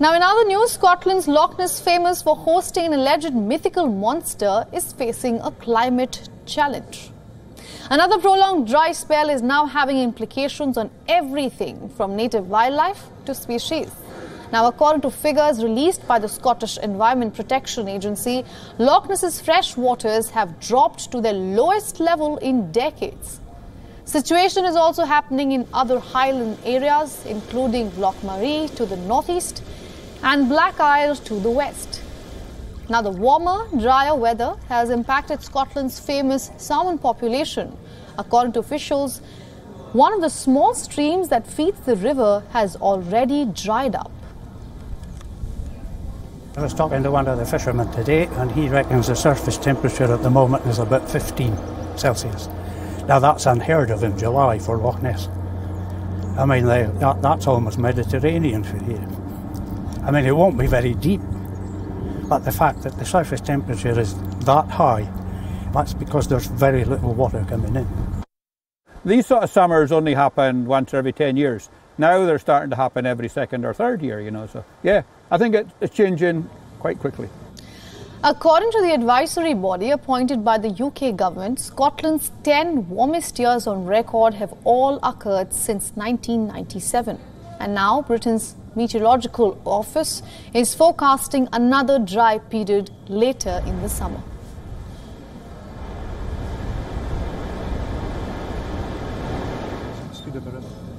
Now in other news, Scotland's Loch Ness, famous for hosting an alleged mythical monster, is facing a climate challenge. Another prolonged dry spell is now having implications on everything from native wildlife to species. Now, according to figures released by the Scottish Environment Protection Agency, Loch Ness's fresh waters have dropped to their lowest level in decades. Situation is also happening in other highland areas, including Loch Maree to the northeast and Black Isle to the west. Now, the warmer, drier weather has impacted Scotland's famous salmon population. According to officials, one of the small streams that feeds the river has already dried up. I was talking to one of the fishermen today, and he reckons the surface temperature at the moment is about 15 Celsius. Now that's unheard of in July for Loch Ness. I mean, that's almost Mediterranean for here. I mean, it won't be very deep, but the fact that the surface temperature is that high, that's because there's very little water coming in. These sort of summers only happen once every 10 years. Now they're starting to happen every second or third year, you know, so yeah, I think it's changing quite quickly. According to the advisory body appointed by the UK government, Scotland's 10 warmest years on record have all occurred since 1997. And now Britain's Meteorological Office is forecasting another dry period later in the summer. Speed up a bit.